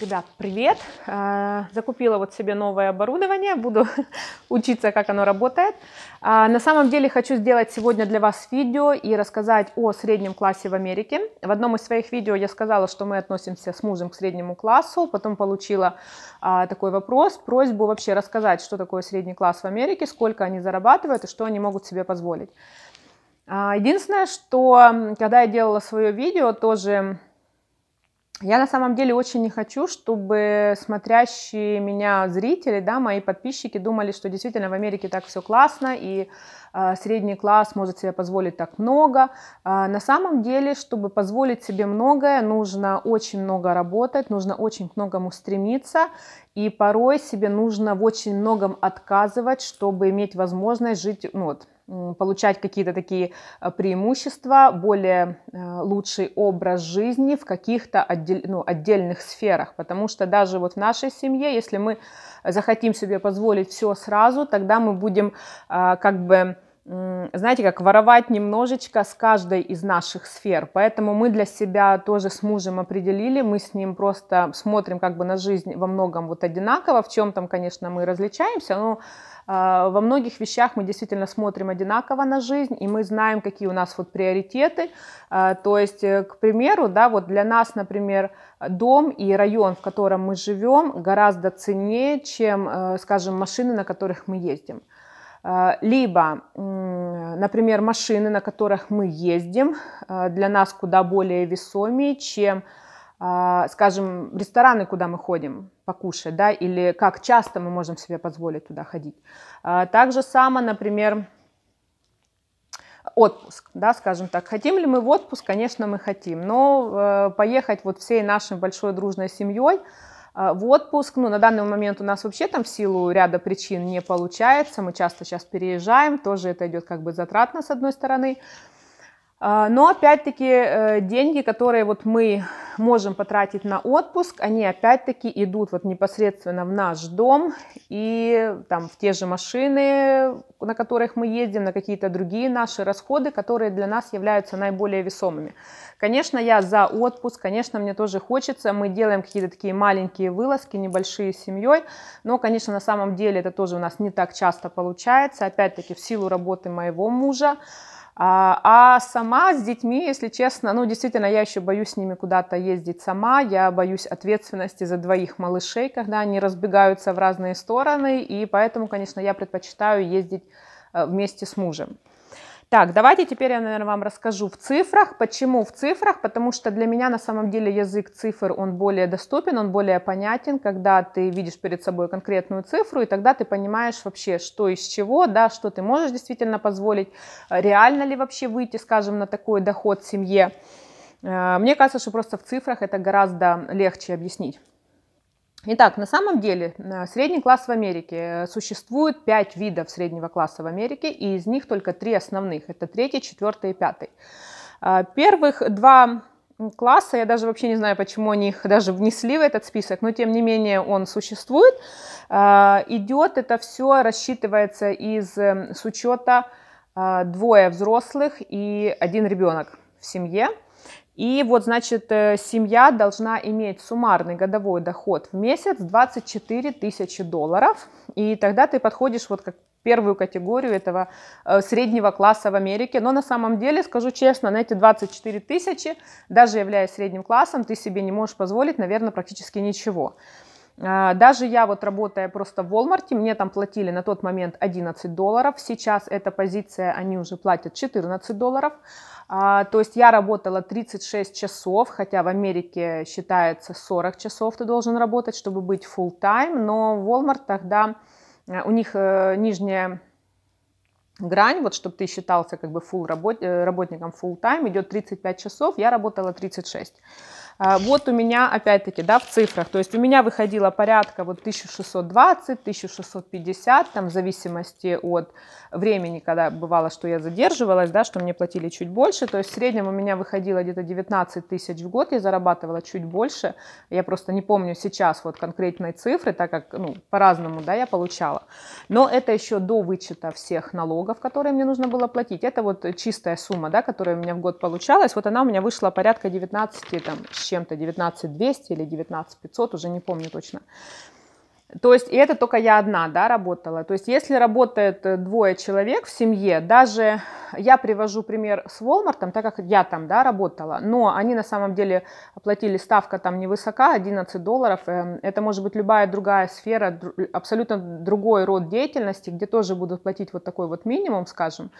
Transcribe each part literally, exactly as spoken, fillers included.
Ребят, привет! Закупила вот себе новое оборудование, буду учиться, как оно работает. На самом деле хочу сделать сегодня для вас видео и рассказать о среднем классе в Америке. В одном из своих видео я сказала, что мы относимся с мужем к среднему классу, потом получила такой вопрос, просьбу вообще рассказать, что такое средний класс в Америке, сколько они зарабатывают и что они могут себе позволить. Единственное, что когда я делала свое видео, тоже... Я на самом деле очень не хочу, чтобы смотрящие меня зрители, да, мои подписчики думали, что действительно в Америке так все классно и э, средний класс может себе позволить так много. Э, на самом деле, чтобы позволить себе многое, нужно очень много работать, нужно очень к многому стремиться и порой себе нужно в очень многом отказывать, чтобы иметь возможность жить, ну вот, получать какие-то такие преимущества, более лучший образ жизни в каких-то отдель, ну, отдельных сферах. Потому что даже вот в нашей семье, если мы захотим себе позволить все сразу, тогда мы будем как бы, знаете, как воровать немножечко с каждой из наших сфер. Поэтому мы для себя тоже с мужем определили, мы с ним просто смотрим как бы на жизнь во многом вот одинаково, в чем там, конечно, мы различаемся, но во многих вещах мы действительно смотрим одинаково на жизнь, и мы знаем, какие у нас вот приоритеты. То есть, к примеру, да, вот для нас, например, дом и район, в котором мы живем, гораздо ценнее, чем, скажем, машины, на которых мы ездим. Либо, например, машины, на которых мы ездим, для нас куда более весомее, чем, скажем, рестораны, куда мы ходим покушать, да, или как часто мы можем себе позволить туда ходить. Так же само, например, отпуск, да, скажем так. Хотим ли мы в отпуск? Конечно, мы хотим, но поехать вот всей нашей большой дружной семьей в отпуск, ну, на данный момент у нас вообще там в силу ряда причин не получается, мы часто сейчас переезжаем, тоже это идет как бы затратно с одной стороны, но опять-таки деньги, которые вот мы можем потратить на отпуск, они опять-таки идут вот непосредственно в наш дом и там в те же машины, на которых мы ездим, на какие-то другие наши расходы, которые для нас являются наиболее весомыми. Конечно, я за отпуск, конечно, мне тоже хочется, мы делаем какие-то такие маленькие вылазки, небольшие с семьей, но, конечно, на самом деле это тоже у нас не так часто получается, опять-таки в силу работы моего мужа. А сама с детьми, если честно, ну, действительно, я еще боюсь с ними куда-то ездить сама, я боюсь ответственности за двоих малышей, когда они разбегаются в разные стороны, и поэтому, конечно, я предпочитаю ездить вместе с мужем. Так, давайте теперь я, наверное, вам расскажу в цифрах. Почему в цифрах? Потому что для меня на самом деле язык цифр, он более доступен, он более понятен, когда ты видишь перед собой конкретную цифру, и тогда ты понимаешь вообще, что из чего, да, что ты можешь действительно позволить, реально ли вообще выйти, скажем, на такой доход в семье. Мне кажется, что просто в цифрах это гораздо легче объяснить. Итак, на самом деле средний класс в Америке. Существует пять видов среднего класса в Америке, и из них только три основных. Это третий, четвертый и пятый. Первых два класса, я даже вообще не знаю, почему они их даже внесли в этот список, но тем не менее он существует. Идет это все, рассчитывается из, с учета двое взрослых и один ребенок в семье. И вот, значит, семья должна иметь суммарный годовой доход в месяц двадцать четыре тысячи долларов. И тогда ты подходишь вот как первую категорию этого среднего класса в Америке. Но на самом деле, скажу честно, на эти двадцать четыре тысячи, даже являясь средним классом, ты себе не можешь позволить, наверное, практически ничего. Даже я вот работая просто в Walmart, мне там платили на тот момент одиннадцать долларов, сейчас эта позиция, они уже платят четырнадцать долларов, то есть я работала тридцать шесть часов, хотя в Америке считается сорок часов ты должен работать, чтобы быть full-time, но Walmart тогда, у них нижняя грань, вот чтобы ты считался как бы full работ, работником full-time, идет тридцать пять часов, я работала тридцать шесть. Вот у меня, опять-таки, да, в цифрах, то есть у меня выходило порядка вот тысяча шестьсот двадцать — тысяча шестьсот пятьдесят, там в зависимости от времени, когда бывало, что я задерживалась, да, что мне платили чуть больше, то есть в среднем у меня выходило где-то девятнадцать тысяч в год, я зарабатывала чуть больше, я просто не помню сейчас вот конкретной цифры, так как, ну, по-разному, да, я получала, но это еще до вычета всех налогов, которые мне нужно было платить, это вот чистая сумма, да, которая у меня в год получалась, вот она у меня вышла порядка девятнадцати, там, чем-то, девятнадцать двести или девятнадцать пятьсот, уже не помню точно. То есть, и это только я одна, да, работала. То есть, если работает двое человек в семье, даже я привожу пример с Walmart, так как я там, да, работала, но они на самом деле оплатили, ставка там невысока, одиннадцать долларов. Это может быть любая другая сфера, абсолютно другой род деятельности, где тоже будут платить вот такой вот минимум, скажем.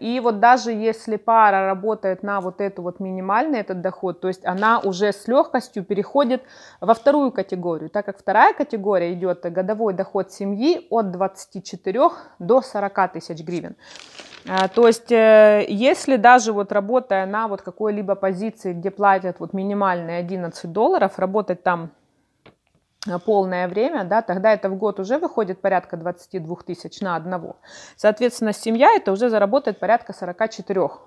И вот даже если пара работает на вот эту вот минимальный этот доход, то есть она уже с легкостью переходит во вторую категорию, так как вторая категория идет годовой доход семьи от двадцати четырёх до сорока тысяч гривен. То есть если даже вот работая на вот какой-либо позиции, где платят вот минимальные одиннадцать долларов, работать там полное время, да, тогда это в год уже выходит порядка двадцати двух тысяч на одного. Соответственно, семья это уже заработает порядка сорока четырёх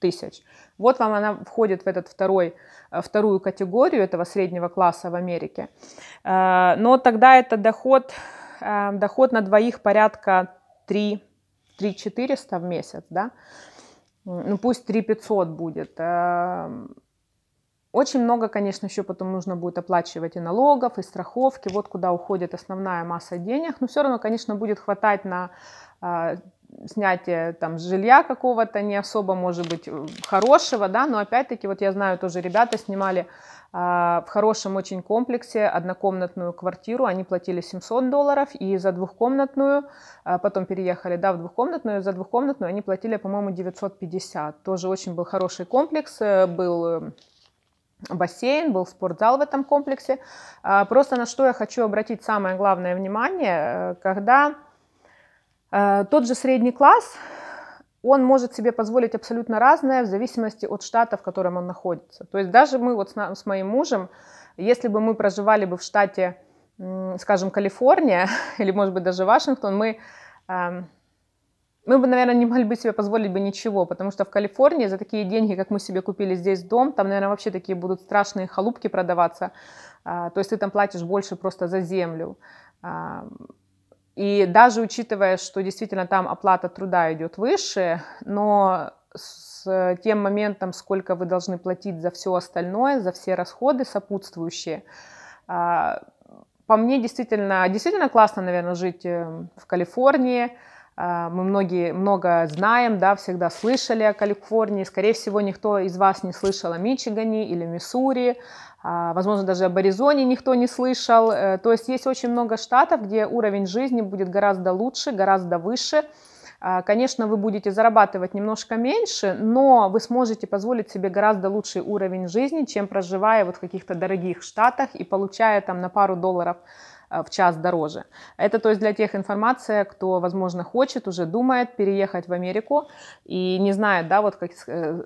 тысяч. Вот вам она входит в этот второй, вторую категорию этого среднего класса в Америке. Но тогда это доход, доход на двоих порядка три четыреста в месяц, да? Ну пусть три пятьсот будет. Очень много, конечно, еще потом нужно будет оплачивать и налогов, и страховки, вот куда уходит основная масса денег. Но все равно, конечно, будет хватать на э, снятие там жилья какого-то, не особо, может быть, хорошего, да, но опять-таки, вот я знаю, тоже ребята снимали э, в хорошем очень комплексе однокомнатную квартиру, они платили семьсот долларов, и за двухкомнатную, э, потом переехали, да, в двухкомнатную, за двухкомнатную они платили, по-моему, девятьсот пятьдесят. Тоже очень был хороший комплекс, э, был... бассейн, был спортзал в этом комплексе. Просто на что я хочу обратить самое главное внимание, когда тот же средний класс, он может себе позволить абсолютно разное в зависимости от штата, в котором он находится. То есть даже мы вот с, нам, с моим мужем, если бы мы проживали бы в штате, скажем, Калифорния, или может быть даже Вашингтон, мы... Мы бы, наверное, не могли бы себе позволить бы ничего, потому что в Калифорнии за такие деньги, как мы себе купили здесь дом, там, наверное, вообще такие будут страшные халупки продаваться. То есть ты там платишь больше просто за землю. И даже учитывая, что действительно там оплата труда идет выше, но с тем моментом, сколько вы должны платить за все остальное, за все расходы сопутствующие, по мне действительно, действительно классно, наверное, жить в Калифорнии. Мы многие много знаем, да, всегда слышали о Калифорнии. Скорее всего, никто из вас не слышал о Мичигане или Миссури. Возможно, даже об Аризоне никто не слышал. То есть есть очень много штатов, где уровень жизни будет гораздо лучше, гораздо выше. Конечно, вы будете зарабатывать немножко меньше, но вы сможете позволить себе гораздо лучший уровень жизни, чем проживая вот в каких-то дорогих штатах и получая там на пару долларов в час дороже. Это то есть для тех информация, кто, возможно, хочет, уже думает переехать в Америку и не знает, да, вот как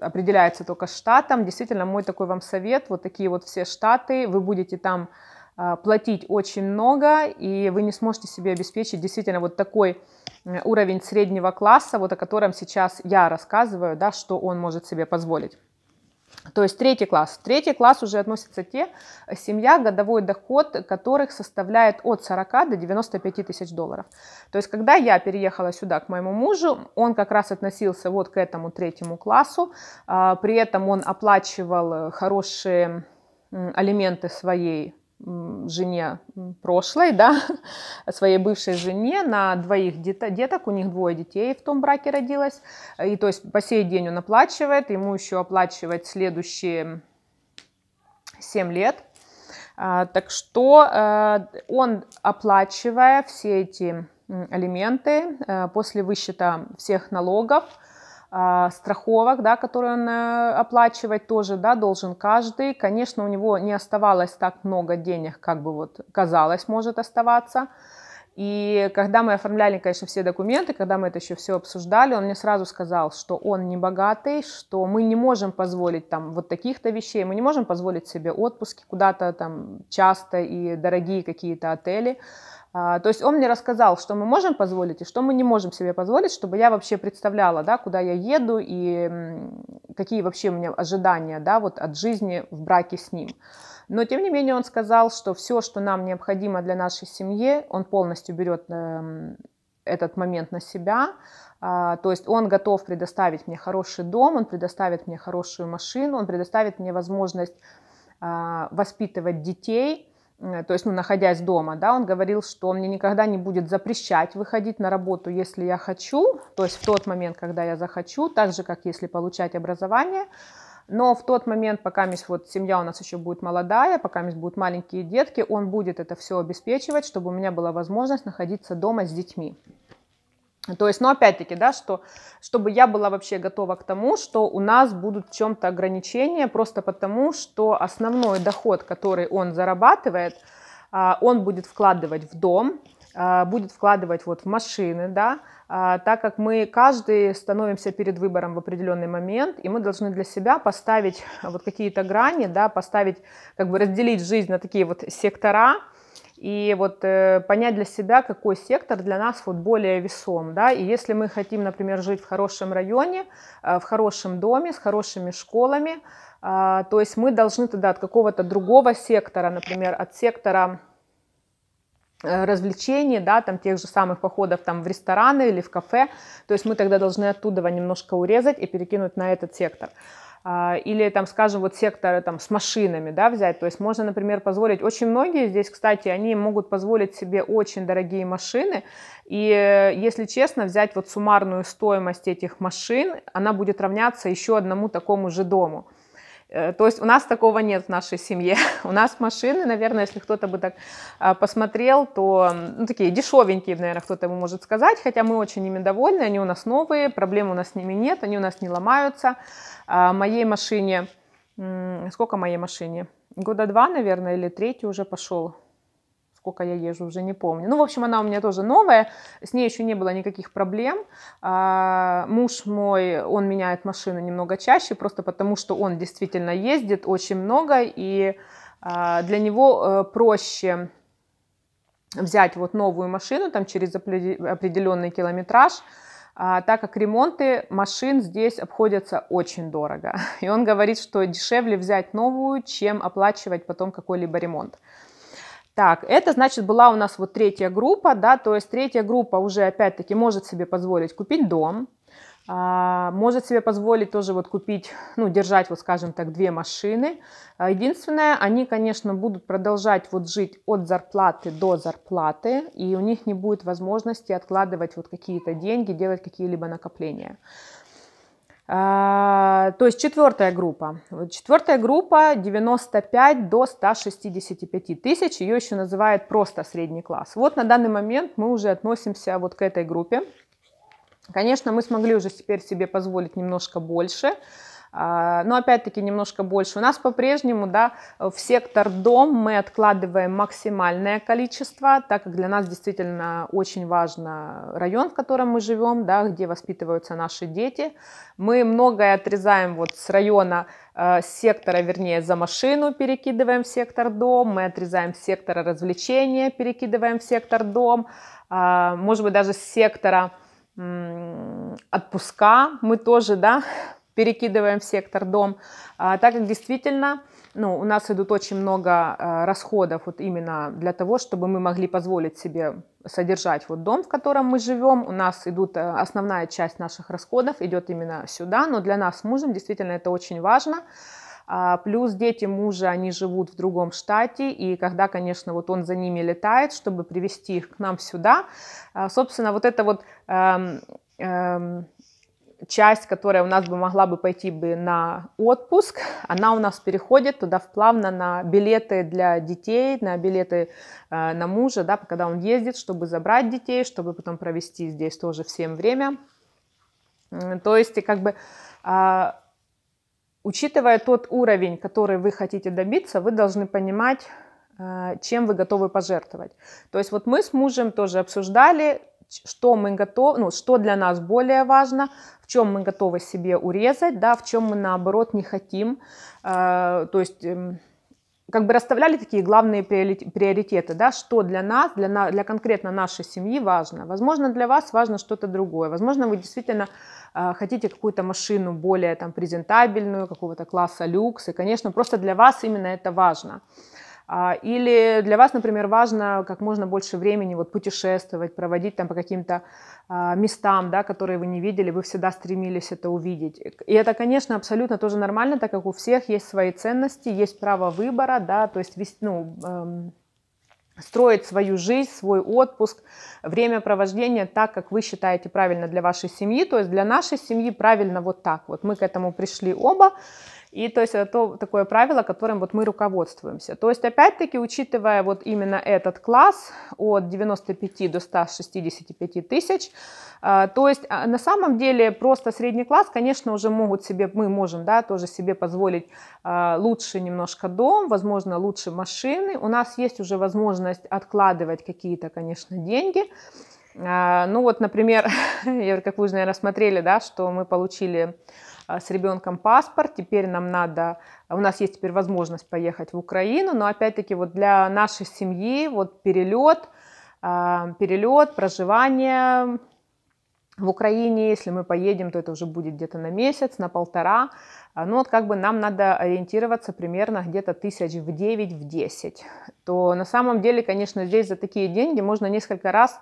определяется только штатом. Действительно, мой такой вам совет, вот такие вот все штаты, вы будете там платить очень много, и вы не сможете себе обеспечить действительно вот такой уровень среднего класса, вот о котором сейчас я рассказываю, да, что он может себе позволить. То есть третий класс. В третий класс уже относятся те семья, годовой доход которых составляет от сорока до девяноста пяти тысяч долларов. То есть когда я переехала сюда к моему мужу, он как раз относился вот к этому третьему классу. При этом он оплачивал хорошие алименты своей жене прошлой, да, своей бывшей жене на двоих деток, у них двое детей в том браке родилось, и то есть по сей день он оплачивает, ему еще оплачивать следующие семь лет, так что он, оплачивая все эти алименты, после высчета всех налогов, страховок, да, которые он оплачивать тоже, да, должен каждый. Конечно, у него не оставалось так много денег, как бы вот казалось, может оставаться. И когда мы оформляли, конечно, все документы, когда мы это еще все обсуждали, он мне сразу сказал, что он не богатый, что мы не можем позволить там вот таких-то вещей, мы не можем позволить себе отпуски куда-то там часто и дорогие какие-то отели. То есть он мне рассказал, что мы можем позволить и что мы не можем себе позволить, чтобы я вообще представляла, да, куда я еду и какие вообще у меня ожидания, да, вот от жизни в браке с ним. Но тем не менее он сказал, что все, что нам необходимо для нашей семьи, он полностью берет этот момент на себя. То есть он готов предоставить мне хороший дом, он предоставит мне хорошую машину, он предоставит мне возможность воспитывать детей, то есть, ну, находясь дома, да, он говорил, что он мне никогда не будет запрещать выходить на работу, если я хочу, то есть в тот момент, когда я захочу, так же, как если получать образование. Но в тот момент, пока вот семья у нас еще будет молодая, пока будут маленькие детки, он будет это все обеспечивать, чтобы у меня была возможность находиться дома с детьми. То есть, ну, опять-таки, да, что, чтобы я была вообще готова к тому, что у нас будут в чем-то ограничения, просто потому, что основной доход, который он зарабатывает, он будет вкладывать в дом, будет вкладывать вот в машины, да, так как мы каждый становимся перед выбором в определенный момент, и мы должны для себя поставить вот какие-то грани, да, поставить, как бы разделить жизнь на такие вот сектора, и вот э, понять для себя, какой сектор для нас вот более весом, да, и если мы хотим, например, жить в хорошем районе, э, в хорошем доме, с хорошими школами, э, то есть мы должны тогда от какого-то другого сектора, например, от сектора э, развлечений, да, там тех же самых походов там в рестораны или в кафе, то есть мы тогда должны оттуда немножко урезать и перекинуть на этот сектор. Или, там, скажем, вот секторы там, с машинами, да, взять. То есть можно, например, позволить... Очень многие здесь, кстати, они могут позволить себе очень дорогие машины. И, если честно, взять вот суммарную стоимость этих машин, она будет равняться еще одному такому же дому. То есть у нас такого нет в нашей семье. У нас машины, наверное, если кто-то бы так посмотрел, то ну, такие дешевенькие, наверное, кто-то ему может сказать, хотя мы очень ими довольны, они у нас новые, проблем у нас с ними нет, они у нас не ломаются. Моей машине, сколько моей машине? Года два, наверное, или третий уже пошел. Сколько я езжу, уже не помню. Ну, в общем, она у меня тоже новая, с ней еще не было никаких проблем. А, муж мой, он меняет машины немного чаще, просто потому что он действительно ездит очень много, и а, для него а, проще взять вот новую машину там, через определенный километраж, а, так как ремонты машин здесь обходятся очень дорого. И он говорит, что дешевле взять новую, чем оплачивать потом какой-либо ремонт. Так, это, значит, была у нас вот третья группа, да, то есть третья группа уже, опять-таки, может себе позволить купить дом, а, может себе позволить тоже вот купить, ну, держать, вот, скажем так, две машины. А единственное, они, конечно, будут продолжать вот жить от зарплаты до зарплаты, и у них не будет возможности откладывать вот какие-то деньги, делать какие-либо накопления. То есть четвертая группа. Четвертая группа девяносто пять до ста шестидесяти пяти тысяч. Ее еще называют просто средний класс. Вот на данный момент мы уже относимся вот к этой группе. Конечно, мы смогли уже теперь себе позволить немножко больше. Но опять-таки немножко больше. У нас по-прежнему, да, в сектор дом мы откладываем максимальное количество, так как для нас действительно очень важно район, в котором мы живем, да, где воспитываются наши дети. Мы многое отрезаем вот с района, с сектора, вернее, за машину перекидываем в сектор дом, мы отрезаем с сектора развлечения, перекидываем в сектор дом, может быть, даже с сектора отпуска мы тоже, да, перекидываем в сектор дом, а, так как действительно, ну, у нас идут очень много а, расходов вот именно для того, чтобы мы могли позволить себе содержать вот дом, в котором мы живем. У нас идут, основная часть наших расходов идет именно сюда, но для нас с мужем действительно это очень важно. А, плюс дети мужа, они живут в другом штате, и когда, конечно, вот он за ними летает, чтобы привезти их к нам сюда, а, собственно, вот это вот... Эм, эм, часть, которая у нас бы могла бы пойти бы на отпуск, она у нас переходит туда плавно на билеты для детей, на билеты э, на мужа, да, когда он ездит, чтобы забрать детей, чтобы потом провести здесь тоже всем время. То есть, как бы, э, учитывая тот уровень, который вы хотите добиться, вы должны понимать, э, чем вы готовы пожертвовать. То есть, вот мы с мужем тоже обсуждали, что мы готовы, ну, что для нас более важно, в чем мы готовы себе урезать, да, в чем мы, наоборот, не хотим. Э, то есть, э, как бы расставляли такие главные приоритеты, да, что для нас, для, на, для конкретно нашей семьи важно. Возможно, для вас важно что-то другое. Возможно, вы действительно э, хотите какую-то машину более там презентабельную, какого-то класса люкс. И, конечно, просто для вас именно это важно. Или для вас, например, важно как можно больше времени вот путешествовать, проводить там по каким-то местам, да, которые вы не видели, вы всегда стремились это увидеть. И это, конечно, абсолютно тоже нормально, так как у всех есть свои ценности, есть право выбора, да, то есть ну, эм, строить свою жизнь, свой отпуск, времяпровождение так, как вы считаете правильно для вашей семьи, то есть для нашей семьи правильно вот так. Вот мы к этому пришли оба. И то есть это то, такое правило, которым вот мы руководствуемся. То есть опять-таки, учитывая вот именно этот класс от девяноста пяти до ста шестидесяти пяти тысяч, то есть на самом деле просто средний класс, конечно, уже могут себе, мы можем, да, тоже себе позволить лучше немножко дом, возможно, лучше машины. У нас есть уже возможность откладывать какие-то, конечно, деньги. Ну вот, например, как вы уже, наверное, смотрели, да, что мы получили с ребенком паспорт, теперь нам надо, у нас есть теперь возможность поехать в Украину, но опять-таки вот для нашей семьи вот перелет, перелет, проживание в Украине, если мы поедем, то это уже будет где-то на месяц, на полтора, ну вот как бы нам надо ориентироваться примерно где-то тысяч в девять, в десять, то на самом деле, конечно, здесь за такие деньги можно несколько раз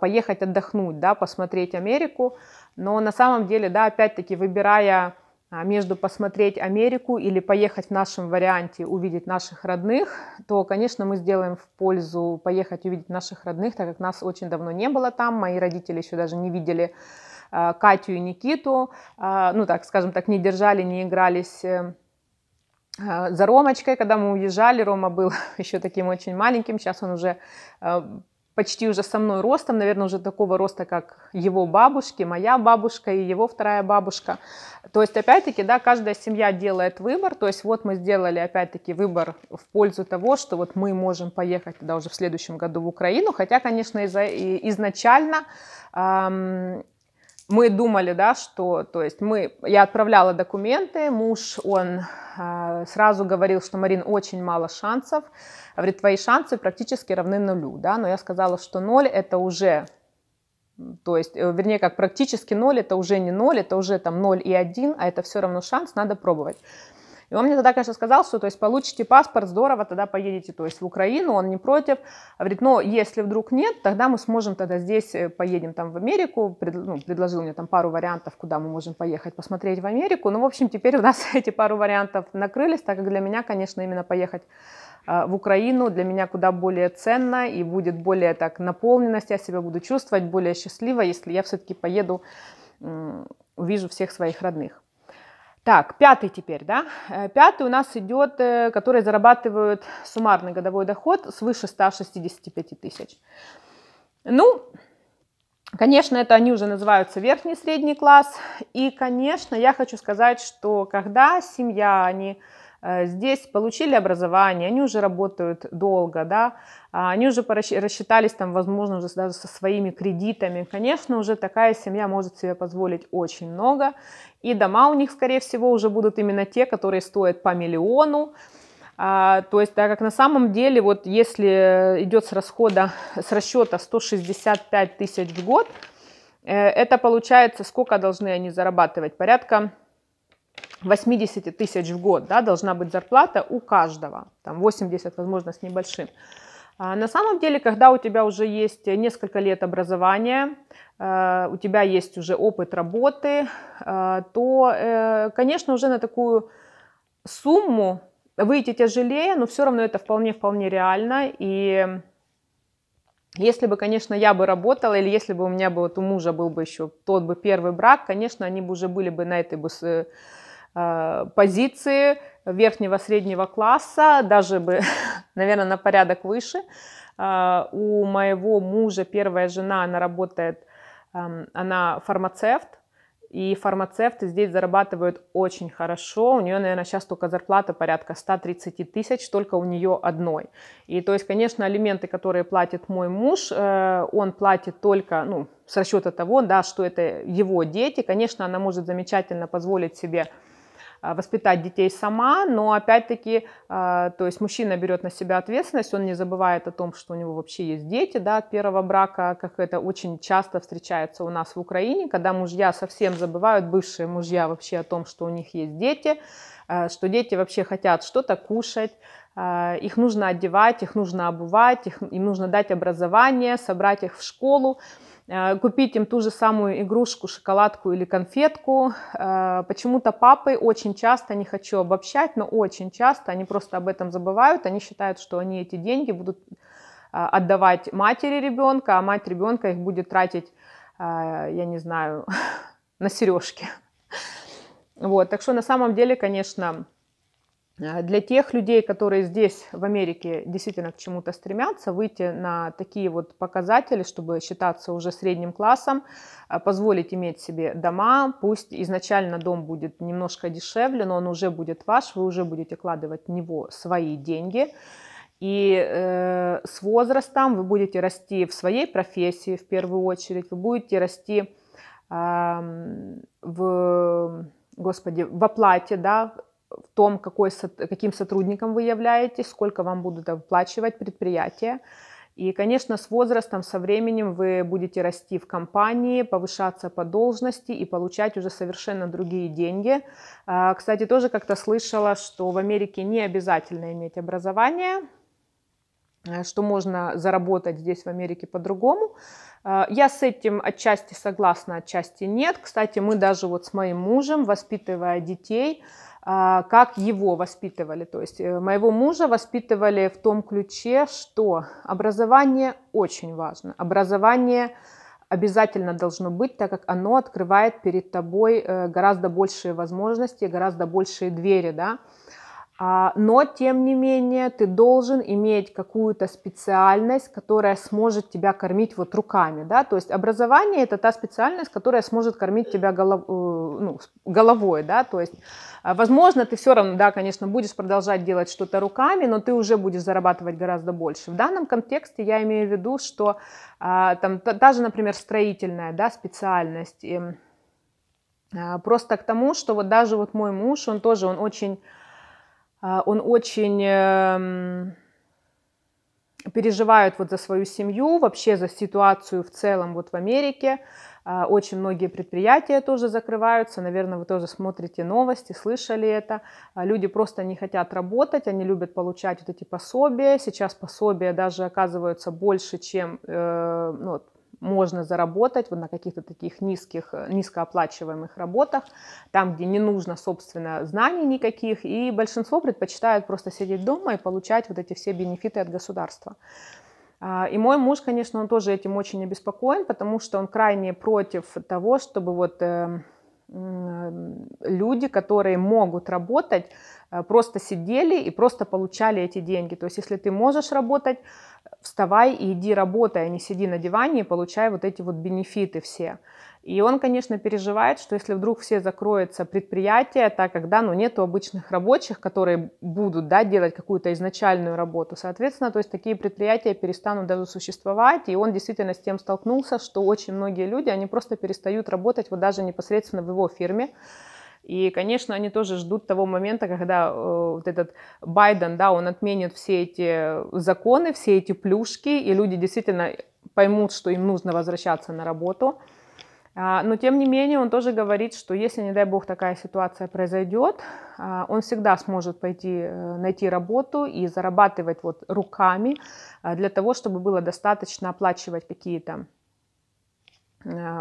поехать отдохнуть, да, посмотреть Америку. Но на самом деле, да, опять-таки, выбирая между посмотреть Америку или поехать в нашем варианте увидеть наших родных, то, конечно, мы сделаем в пользу поехать увидеть наших родных, так как нас очень давно не было там, мои родители еще даже не видели Катю и Никиту, ну, так скажем так, не держали, не игрались за Ромочкой, когда мы уезжали. Рома был еще таким очень маленьким, сейчас он уже... почти уже со мной ростом, наверное, уже такого роста, как его бабушки, моя бабушка и его вторая бабушка. То есть, опять-таки, да, каждая семья делает выбор. То есть, вот мы сделали, опять-таки, выбор в пользу того, что вот мы можем поехать тогда уже в следующем году в Украину. Хотя, конечно, изначально... Эм, Мы думали, да, что, то есть мы, я отправляла документы, муж, он э, сразу говорил, что, Марин, очень мало шансов, говорит, твои шансы практически равны нулю, да, но я сказала, что ноль это уже, то есть, вернее, как практически ноль, это уже не ноль, это уже там ноль и один, а это все равно шанс, надо пробовать. И он мне тогда, конечно, сказал, что, то есть, получите паспорт, здорово, тогда поедете, то есть, в Украину, он не против. Говорит, но если вдруг нет, тогда мы сможем тогда здесь, поедем там в Америку, пред, ну, предложил мне там пару вариантов, куда мы можем поехать посмотреть в Америку. Ну, в общем, теперь у нас эти пару вариантов накрылись, так как для меня, конечно, именно поехать э, в Украину, для меня куда более ценно и будет более так наполненность, я себя буду чувствовать более счастливо, если я все-таки поеду, э, увижу всех своих родных. Так, пятый теперь, да, пятый у нас идет, которые зарабатывают суммарный годовой доход свыше ста шестидесяти пяти тысяч. Ну, конечно, это они уже называются верхний средний класс, и, конечно, я хочу сказать, что когда семья, они здесь получили образование, они уже работают долго, да, они уже рассчитались там, возможно, уже даже со своими кредитами. Конечно, уже такая семья может себе позволить очень много. И дома у них, скорее всего, уже будут именно те, которые стоят по миллиону. А, то есть, так как на самом деле, вот если идет с расхода, с расчета сто шестьдесят пять тысяч в год, это получается, сколько должны они зарабатывать? Порядка восьмидесяти тысяч в год, да, должна быть зарплата у каждого, там восемьдесят, возможно, с небольшим. А на самом деле, когда у тебя уже есть несколько лет образования, э, у тебя есть уже опыт работы, э, то, э, конечно, уже на такую сумму выйти тяжелее, но все равно это вполне-вполне реально. И если бы, конечно, я бы работала, или если бы у меня бы, вот у мужа был бы еще тот бы первый брак, конечно, они бы уже были бы на этой бы... С, позиции верхнего-среднего класса, даже бы, наверное, на порядок выше. У моего мужа первая жена, она работает, она фармацевт, и фармацевты здесь зарабатывают очень хорошо. У нее, наверное, сейчас только зарплата порядка ста тридцати тысяч, только у нее одной. И, то есть, конечно, алименты, которые платит мой муж, он платит только, ну, с расчета того, да, что это его дети. Конечно, она может замечательно позволить себе воспитать детей сама, но опять-таки, то есть мужчина берет на себя ответственность, он не забывает о том, что у него вообще есть дети, да, от первого брака, как это очень часто встречается у нас в Украине, когда мужья совсем забывают, бывшие мужья вообще о том, что у них есть дети, что дети вообще хотят что-то кушать, их нужно одевать, их нужно обувать, их, им нужно дать образование, собрать их в школу, купить им ту же самую игрушку, шоколадку или конфетку. Почему-то папы очень часто, не хочу обобщать, но очень часто они просто об этом забывают, они считают, что они эти деньги будут отдавать матери ребенка, а мать ребенка их будет тратить, я не знаю, на сережки. Вот, так что на самом деле, конечно, для тех людей, которые здесь, в Америке, действительно к чему-то стремятся, выйти на такие вот показатели, чтобы считаться уже средним классом, позволить иметь себе дома, пусть изначально дом будет немножко дешевле, но он уже будет ваш, вы уже будете вкладывать в него свои деньги. И э, с возрастом вы будете расти в своей профессии, в первую очередь, вы будете расти э, в, господи, в оплате, да, в том, какой, каким сотрудником вы являетесь, сколько вам будут оплачивать предприятия. И, конечно, с возрастом, со временем вы будете расти в компании, повышаться по должности и получать уже совершенно другие деньги. Кстати, тоже как-то слышала, что в Америке не обязательно иметь образование, что можно заработать здесь в Америке по-другому. Я с этим отчасти согласна, отчасти нет. Кстати, мы даже вот с моим мужем, воспитывая детей, как его воспитывали. То есть моего мужа воспитывали в том ключе, что образование очень важно. Образование обязательно должно быть, так как оно открывает перед тобой гораздо большие возможности, гораздо большие двери, да? Но, тем не менее, ты должен иметь какую-то специальность, которая сможет тебя кормить вот руками, да, то есть образование – это та специальность, которая сможет кормить тебя голов... ну, головой, да, то есть, возможно, ты все равно, да, конечно, будешь продолжать делать что-то руками, но ты уже будешь зарабатывать гораздо больше. В данном контексте я имею в виду, что там та же, например, строительная, да, специальность, просто к тому, что вот даже вот мой муж, он тоже, он очень... Он очень переживает вот за свою семью, вообще за ситуацию в целом вот в Америке. Очень многие предприятия тоже закрываются. Наверное, вы тоже смотрите новости, слышали это. Люди просто не хотят работать, они любят получать вот эти пособия. Сейчас пособия даже оказываются больше, чем... Ну, можно заработать вот на каких-то таких низких, низкооплачиваемых работах, там, где не нужно, собственно, знаний никаких, и большинство предпочитают просто сидеть дома и получать вот эти все бенефиты от государства. И мой муж, конечно, он тоже этим очень обеспокоен, потому что он крайне против того, чтобы вот люди, которые могут работать, просто сидели и просто получали эти деньги. То есть, если ты можешь работать, вставай и иди работай, а не сиди на диване и получай вот эти вот бенефиты все. И он, конечно, переживает, что если вдруг все закроются предприятия, так как, да, ну, нету обычных рабочих, которые будут, да, делать какую-то изначальную работу, соответственно, то есть такие предприятия перестанут даже существовать, и он действительно с тем столкнулся, что очень многие люди, они просто перестают работать вот даже непосредственно в его фирме. И, конечно, они тоже ждут того момента, когда э, вот этот Байден, да, он отменит все эти законы, все эти плюшки, и люди действительно поймут, что им нужно возвращаться на работу. А, но, тем не менее, он тоже говорит, что если, не дай бог, такая ситуация произойдет, а, он всегда сможет пойти найти работу и зарабатывать вот руками а, для того, чтобы было достаточно оплачивать какие-то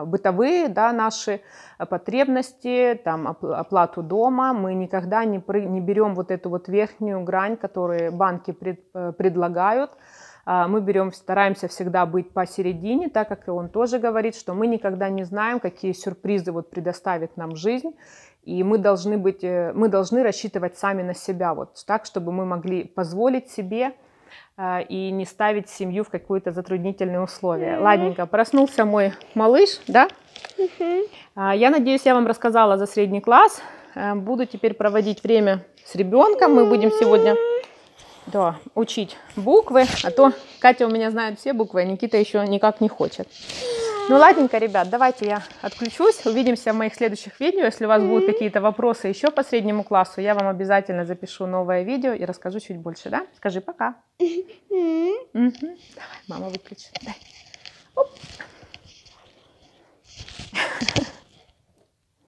бытовые, да, наши потребности, там, оплату дома. Мы никогда не, при, не берем вот эту вот верхнюю грань, которую банки пред, предлагают. Мы берем, стараемся всегда быть посередине, так как он тоже говорит, что мы никогда не знаем, какие сюрпризы вот предоставит нам жизнь. И мы должны, быть, мы должны рассчитывать сами на себя, вот так, чтобы мы могли позволить себе и не ставить семью в какие-то затруднительные условия. Mm-hmm. Ладненько, проснулся мой малыш, да? Mm-hmm. Я надеюсь, я вам рассказала за средний класс. Буду теперь проводить время с ребенком. Мы будем сегодня, да, учить буквы, а то Катя у меня знает все буквы, а Никита еще никак не хочет. Ну, ладненько, ребят, давайте я отключусь. Увидимся в моих следующих видео. Если у вас будут какие-то вопросы еще по среднему классу, я вам обязательно запишу новое видео и расскажу чуть больше, да? Скажи пока. Давай, мама выключит. Дай. Оп.